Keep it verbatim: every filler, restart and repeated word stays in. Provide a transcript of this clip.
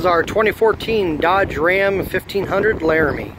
This is our twenty fourteen Dodge Ram fifteen hundred Laramie.